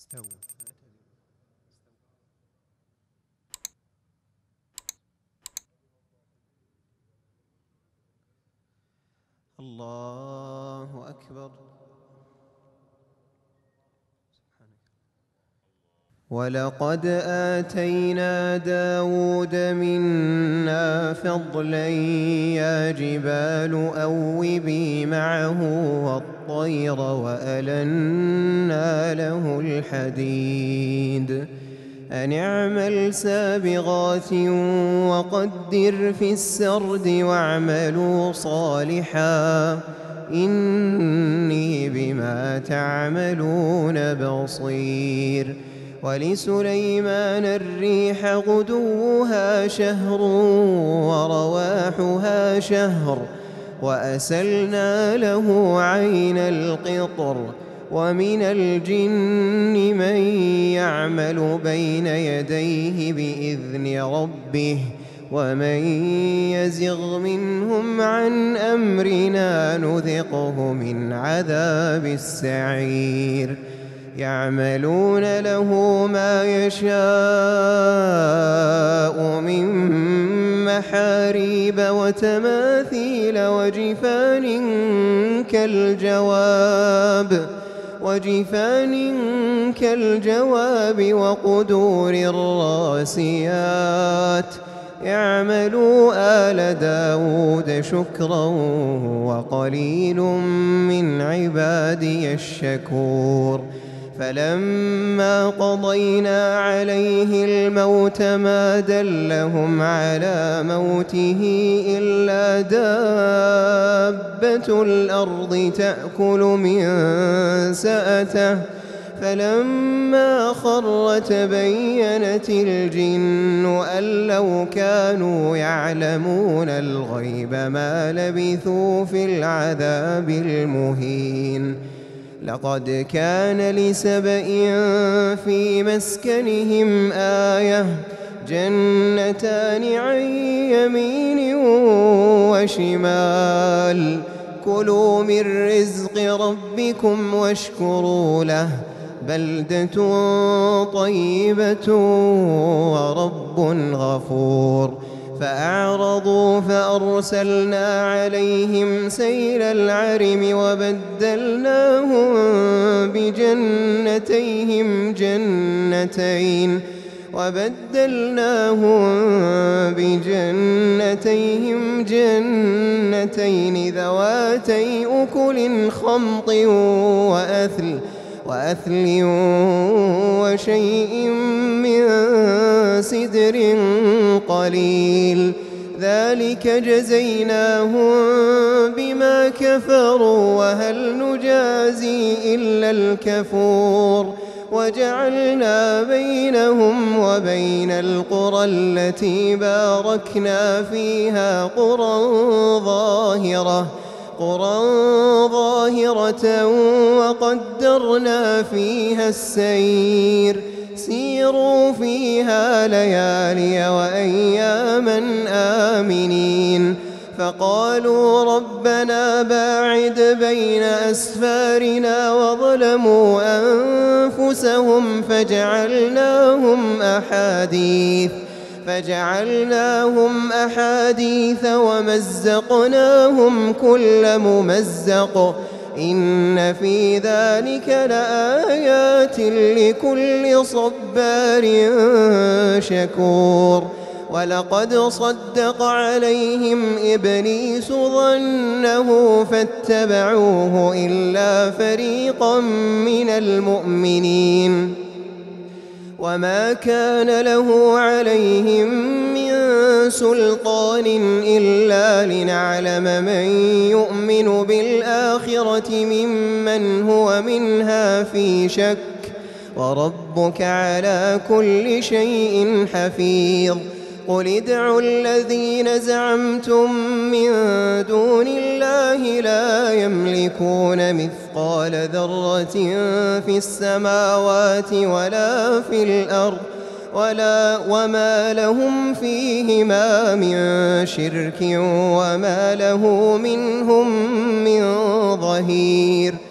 استووا. الله أكبر. ولقد آتينا داود منا فضلا يا جبال أوبي معه والطير وألنا له الحديد أن اعمل سابغات وقدر في السرد واعملوا صالحا إني بما تعملون بصير. ولسليمان الريح غدوها شهر ورواحها شهر وأسلنا له عين القطر ومن الجن من يعمل بين يديه بإذن ربه ومن يزغ منهم عن أمرنا نذقه من عذاب السعير. يعملون له ما يشاء من محاريب وتماثيل وجفان كالجواب وقدور الراسيات. اعملوا آل داود شكرا وقليل من عبادي الشكور. فلما قضينا عليه الموت ما دلهم على موته إلا دابة الأرض تأكل من سأته فلما خر تبينت الجن أن لو كانوا يعلمون الغيب ما لبثوا في العذاب المهين. لقد كان لسبإ في مسكنهم آية جنتان عن يمين وشمال كلوا من رزق ربكم واشكروا له بلدة طيبة ورب غفور. فأعرضوا فأرسلنا عليهم سيل العرم وبدلناهم بجنتين ذواتي أكل خمط وأثل وشيء من سدر قليل. ذلك جزيناهم بما كفروا وهل نجازي إلا الكفور. وجعلنا بينهم وبين القرى التي باركنا فيها قرى ظاهرة وقدرنا فيها السير. سيروا فيها ليالي وأياما آمنين. فقالوا ربنا باعد بين أسفارنا وظلموا أنفسهم فجعلناهم أحاديث ومزقناهم كل ممزق إن في ذلك لآيات لكل صبار شكور. ولقد صدق عليهم إبليس ظنه فاتبعوه إلا فريقا من المؤمنين. وما كان له عليهم من سلطان إلا لنعلم من يؤمن بالآخرة ممن هو منها في شك وربك على كل شيء حفيظ. قل ادعوا الذين زعمتم من دون الله لا يملكون مثقال ذرة في السماوات ولا في الأرض وما لهم فيهما من شرك وما له منهم من ظهير.